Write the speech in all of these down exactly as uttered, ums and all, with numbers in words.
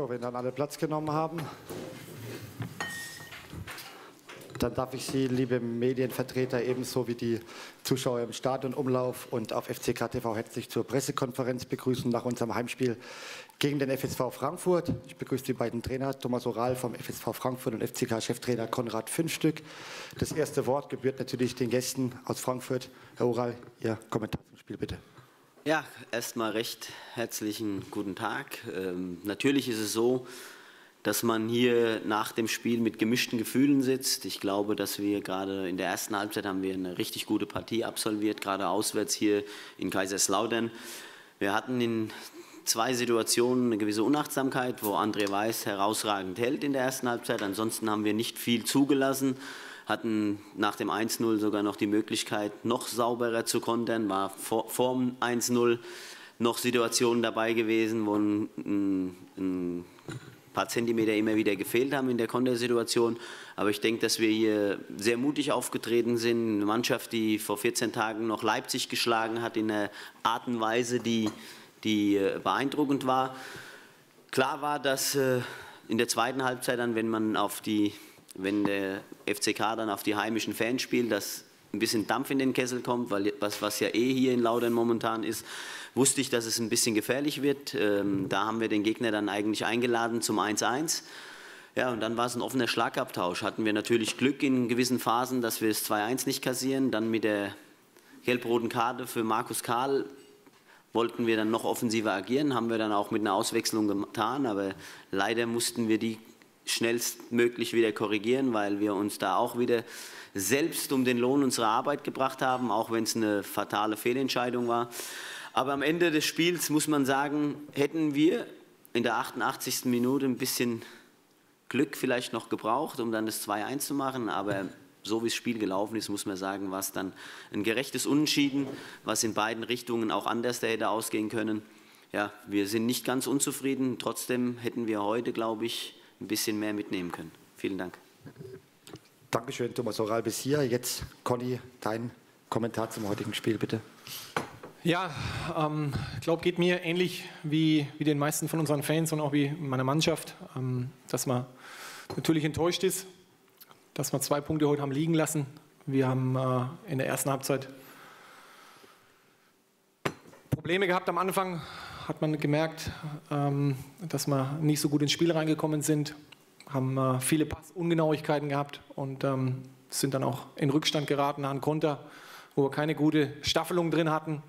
So, wenn dann alle Platz genommen haben, dann darf ich Sie, liebe Medienvertreter, ebenso wie die Zuschauer im Stadionumlauf und auf F C K T V herzlich zur Pressekonferenz begrüßen nach unserem Heimspiel gegen den F S V Frankfurt. Ich begrüße die beiden Trainer, Thomas Oral vom F S V Frankfurt und F C K-Cheftrainer Konrad Fünfstück. Das erste Wort gebührt natürlich den Gästen aus Frankfurt. Herr Oral, Ihr Kommentar zum Spiel bitte. Ja, erstmal recht herzlichen guten Tag. Ähm, natürlich ist es so, dass man hier nach dem Spiel mit gemischten Gefühlen sitzt. Ich glaube, dass wir gerade in der ersten Halbzeit haben wir eine richtig gute Partie absolviert, gerade auswärts hier in Kaiserslautern. Wir hatten in zwei Situationen eine gewisse Unachtsamkeit, wo André Weiß herausragend hält in der ersten Halbzeit. Ansonsten haben wir nicht viel zugelassen, hatten nach dem eins null sogar noch die Möglichkeit, noch sauberer zu kontern, war vor, vor dem eins null noch Situationen dabei gewesen, wo ein, ein, ein paar Zentimeter immer wieder gefehlt haben in der Kontersituation. Aber ich denke, dass wir hier sehr mutig aufgetreten sind. Eine Mannschaft, die vor vierzehn Tagen noch Leipzig geschlagen hat, in einer Art und Weise, die, die beeindruckend war. Klar war, dass in der zweiten Halbzeit, dann, wenn, man auf die, wenn der F C K dann auf die heimischen Fans spielt, dass ein bisschen Dampf in den Kessel kommt, weil was, was ja eh hier in Lautern momentan ist, wusste ich, dass es ein bisschen gefährlich wird. Ähm, da haben wir den Gegner dann eigentlich eingeladen zum eins eins. Ja, und dann war es ein offener Schlagabtausch. Hatten wir natürlich Glück in gewissen Phasen, dass wir das zwei eins nicht kassieren. Dann mit der gelb-roten Karte für Markus Kahl wollten wir dann noch offensiver agieren. Haben wir dann auch mit einer Auswechslung getan, aber leider mussten wir die schnellstmöglich wieder korrigieren, weil wir uns da auch wieder selbst um den Lohn unserer Arbeit gebracht haben, auch wenn es eine fatale Fehlentscheidung war. Aber am Ende des Spiels muss man sagen, hätten wir in der achtundachtzigsten Minute ein bisschen Glück vielleicht noch gebraucht, um dann das zwei eins zu machen. Aber so wie das Spiel gelaufen ist, muss man sagen, war es dann ein gerechtes Unentschieden, was in beiden Richtungen auch anders da hätte ausgehen können. Ja, wir sind nicht ganz unzufrieden. Trotzdem hätten wir heute, glaube ich, ein bisschen mehr mitnehmen können. Vielen Dank. Dankeschön, Thomas Oral, bis hier. Jetzt, Conny, dein Kommentar zum heutigen Spiel, bitte. Ja, ich ähm, glaube, geht mir ähnlich wie, wie den meisten von unseren Fans und auch wie meiner Mannschaft, ähm, dass man natürlich enttäuscht ist, dass wir zwei Punkte heute haben liegen lassen. Wir haben äh, in der ersten Halbzeit Probleme gehabt am Anfang, hat man gemerkt, ähm, dass wir nicht so gut ins Spiel reingekommen sind. Haben äh, viele Passungenauigkeiten gehabt und ähm, sind dann auch in Rückstand geraten nach einem Konter, wo wir keine gute Staffelung drin hatten.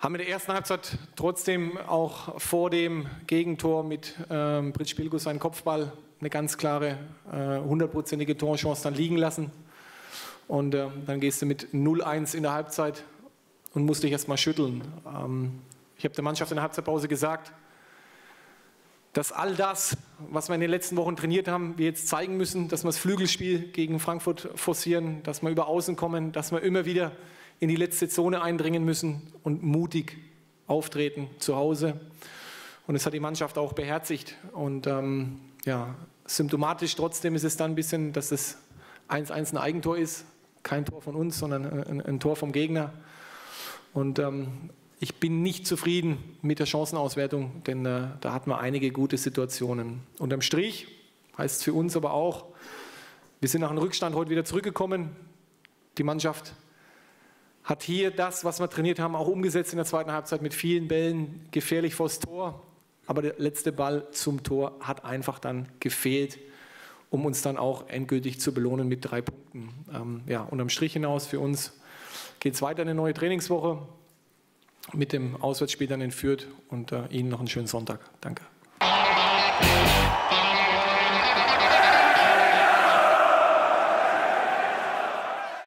Haben in der ersten Halbzeit trotzdem auch vor dem Gegentor mit ähm, Brit Spilgus seinen Kopfball eine ganz klare, hundertprozentige äh, Torchance dann liegen lassen. Und äh, dann gehst du mit null eins in der Halbzeit und musst dich erstmal schütteln. Ähm, ich habe der Mannschaft in der Halbzeitpause gesagt, dass all das, was wir in den letzten Wochen trainiert haben, wir jetzt zeigen müssen, dass wir das Flügelspiel gegen Frankfurt forcieren, dass wir über Außen kommen, dass wir immer wieder in die letzte Zone eindringen müssen und mutig auftreten zu Hause. Und das hat die Mannschaft auch beherzigt. Und ähm, ja, symptomatisch trotzdem ist es dann ein bisschen, dass das eins eins ein Eigentor ist. Kein Tor von uns, sondern ein, ein Tor vom Gegner. Und ähm, ich bin nicht zufrieden mit der Chancenauswertung, denn äh, da hatten wir einige gute Situationen. Unterm Strich heißt es für uns aber auch, wir sind nach dem Rückstand heute wieder zurückgekommen. Die Mannschaft hat hier das, was wir trainiert haben, auch umgesetzt in der zweiten Halbzeit mit vielen Bällen, gefährlich vors Tor. Aber der letzte Ball zum Tor hat einfach dann gefehlt, um uns dann auch endgültig zu belohnen mit drei Punkten. Ähm, ja, unterm Strich hinaus für uns geht es weiter in eine neue Trainingswoche. Mit dem Auswärtsspiel dann in Fürth und äh, Ihnen noch einen schönen Sonntag. Danke.